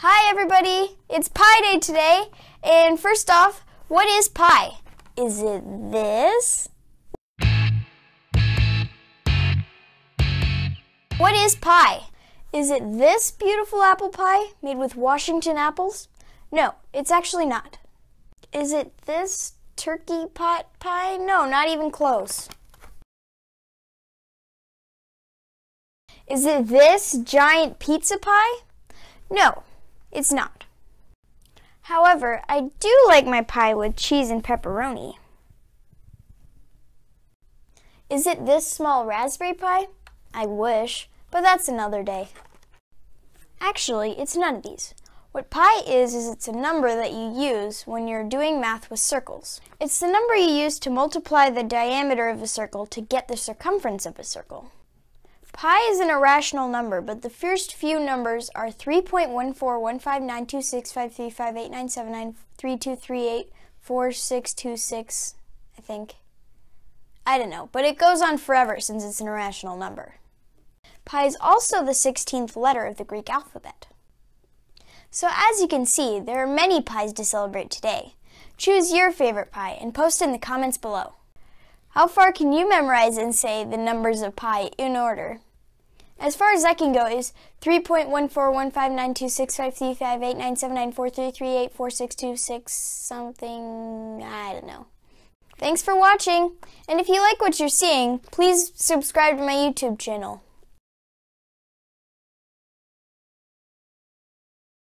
Hi everybody, it's Pi Day today, and first off, what is pi? Is it this? What is pi? Is it this beautiful apple pie made with Washington apples? No, it's actually not. Is it this turkey pot pie? No, not even close. Is it this giant pizza pie? No. It's not. However, I do like my pie with cheese and pepperoni. Is it this small Raspberry Pi? I wish, but that's another day. Actually, it's none of these. What pi is it's a number that you use when you're doing math with circles. It's the number you use to multiply the diameter of a circle to get the circumference of a circle. Pi is an irrational number, but the first few numbers are 3.141592655897932384626, I think. I don't know, but it goes on forever since it's an irrational number. Pi is also the 16th letter of the Greek alphabet. So as you can see, there are many pies to celebrate today. Choose your favorite pie and post in the comments below. How far can you memorize and say the numbers of pi in order? As far as I can go is 3.141592655897942384626 something, I don't know. Thanks for watching, and if you like what you're seeing, please subscribe to my YouTube channel.